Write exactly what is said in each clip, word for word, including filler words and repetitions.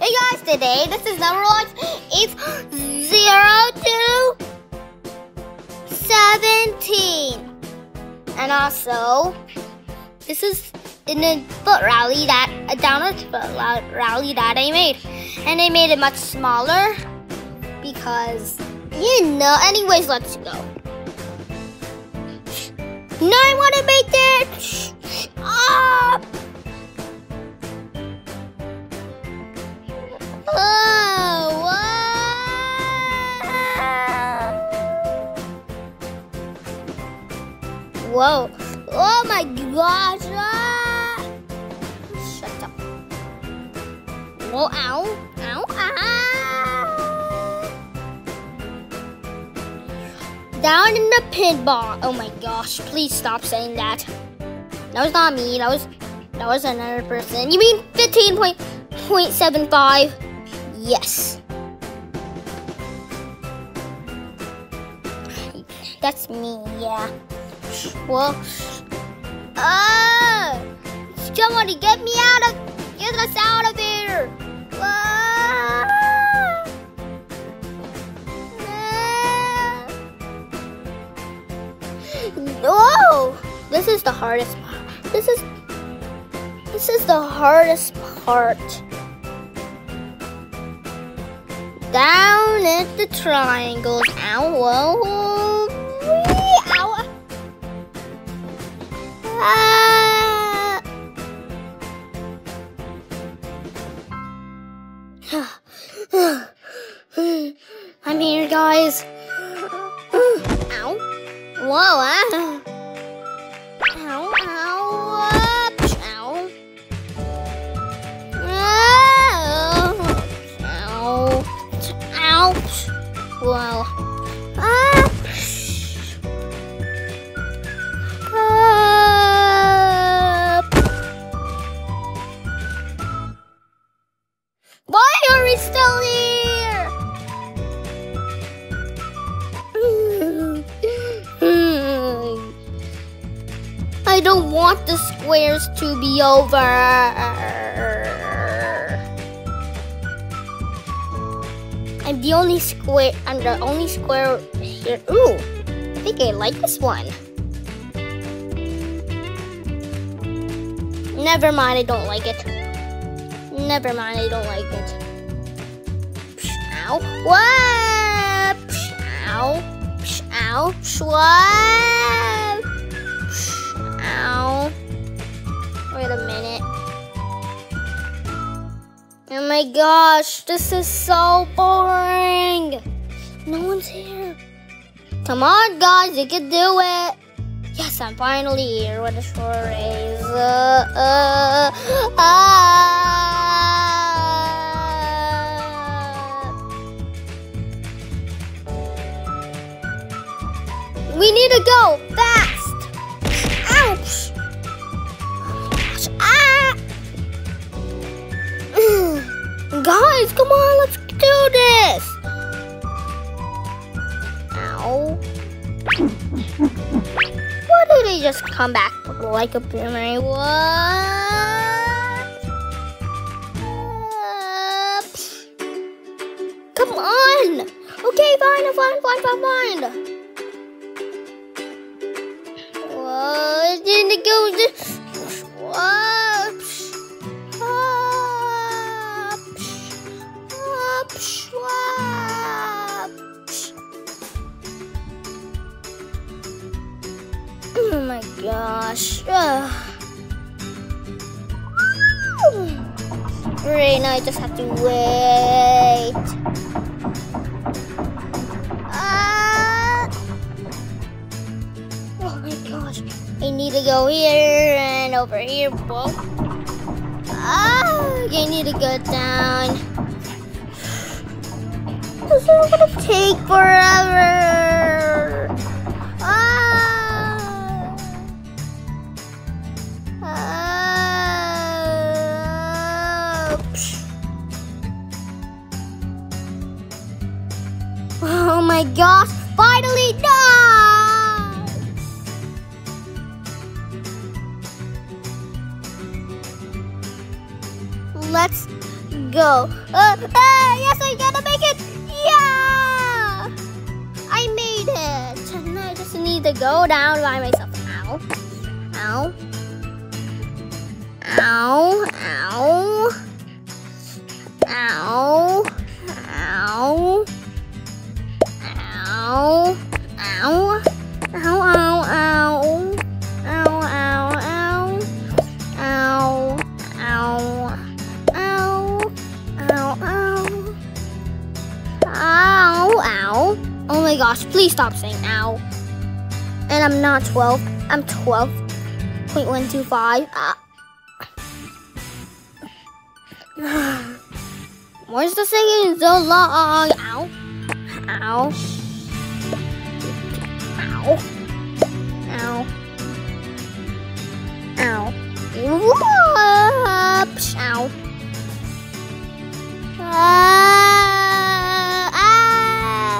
Hey guys, today this is number one. It's zero to seventeen. And also, this is in a foot rally that, a downward foot rally that I made. And I made it much smaller because, you know, anyways, let's go. No, I want to make it up. Oh, whoa. Whoa. Oh my gosh. Ah. Shut up. Whoa, ow. Ow, ah. Down in the pinball. Oh my gosh. Please stop saying that. That was not me. That was, that was another person. You mean fifteen point seven five? Yes. That's me, yeah. Well, uh, somebody get me out of, get us out of here. Uh, uh, no, this is the hardest part. This is, this is the hardest part. Down at the triangles. Ow, whoa, wee, ow. Ah. I'm here, guys. Ow. Whoa, ah. Ow, ow, ah. Ow. Ow. Ow. Ow. Whoa. Ah. Why are we still here? I don't want the squares to be over. I'm the only square. I'm the only square here. Ooh, I think I like this one. Never mind, I don't like it. Never mind, I don't like it. Psh, ow. What? Psh, ow. Psh, ow. Psh, what? Psh, ow. Wait a minute. Oh my gosh, this is so boring. No one's here. Come on, guys, you can do it. Yes, I'm finally here. What a sure is. Uh, uh, ah. We need to go fast. Ouch! Oh my gosh. Ah! Guys, come on, let's do this. Ow! Why do they just come back like a boomerang? What? Uh, come on! Okay, fine, fine, fine, fine, fine. Whoa, didn't it go this? Whoa, ah, ah, ah, oh my gosh. Ugh. Right now I just have to wait. I need to go here and over here. Whoa. Ah, I need to go down. This is gonna take forever. Ah. Ah. Oh my gosh, finally done! Let's go. go. Uh, uh, yes, I'm gonna make it. Yeah! I made it. And I just need to go down by myself. Ow. Ow. Ow. Ow. Ow. Ow. Ow. Ow. Ow, ow, ow. Ow, ow, ow. Ow, ow. Ow, ow, ow. Ow, ow. Oh my gosh, please stop saying ow. And I'm not twelve. I'm twelve point one two five. Ah. Where's the singing so long? Ow. Ow. Ow. Ow. Ow. Whoops. Ow. Uh, ah.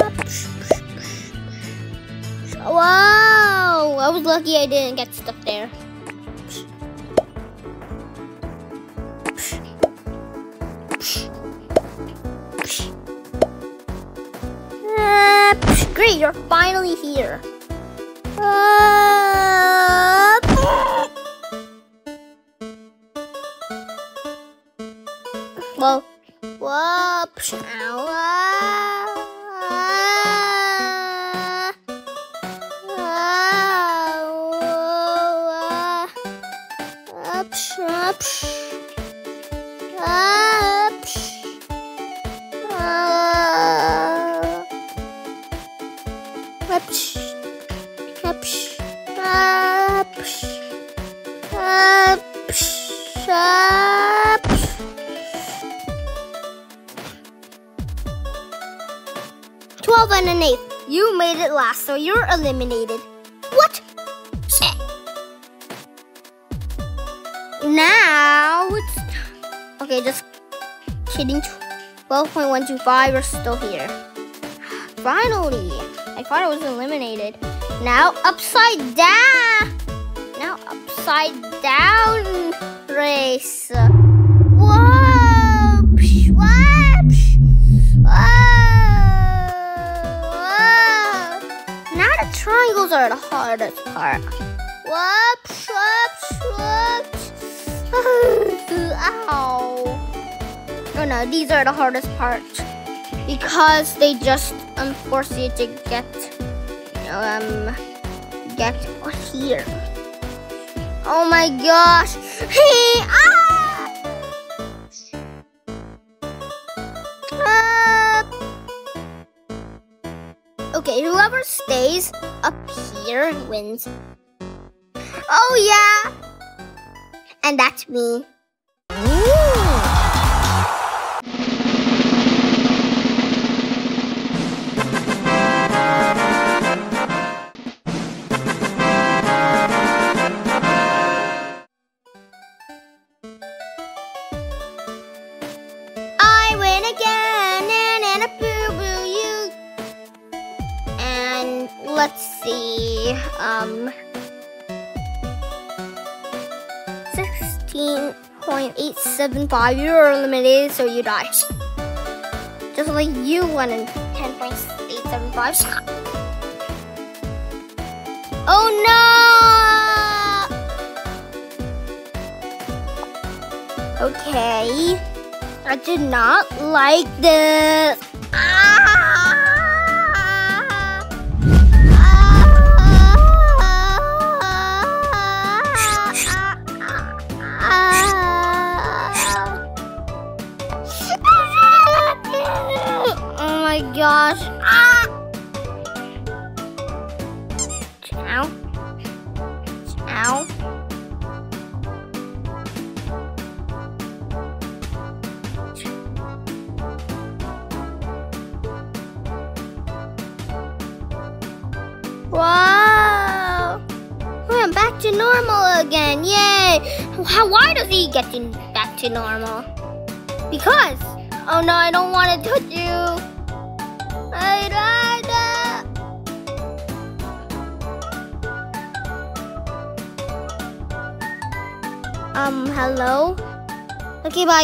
Uh, psh, psh, psh. Whoa. I was lucky I didn't get stuck there. Psh. Psh. Psh. Psh. Uh, psh. Great, you're finally here. Uh, whoa, whoa, psh, ow, ow, ow, psh, psh. Psh, psh, uh, psh, uh, psh, uh, psh. Twelve and an eighth. You made it last, so you're eliminated. What? Now it's okay. Just kidding. Twelve point one two five. We're still here. Finally. I thought I was eliminated. Now upside down. Now upside down race. Whoa! Psh, whoa! Psh, whoa! Now the triangles are the hardest part. Whoa! Psh, whoa! Psh, whoa. Ow! Oh no, these are the hardest part because they just. I'm forcing you to get, um, get here. Oh my gosh! Hey! Ah! Uh, okay, whoever stays up here wins. Oh yeah! And that's me. Let's see, um, sixteen point eight seven five, you're eliminated, so you die. Just like you won in ten point eight seven five. Oh no! Okay, I did not like this. Ah! Gosh. Ah! Ow. Ow. Wow. We're back to normal again. Yay. How, why does he get to back to normal? Because. Oh no, I don't want to touch you. I died. Um, hello? Okay, bye.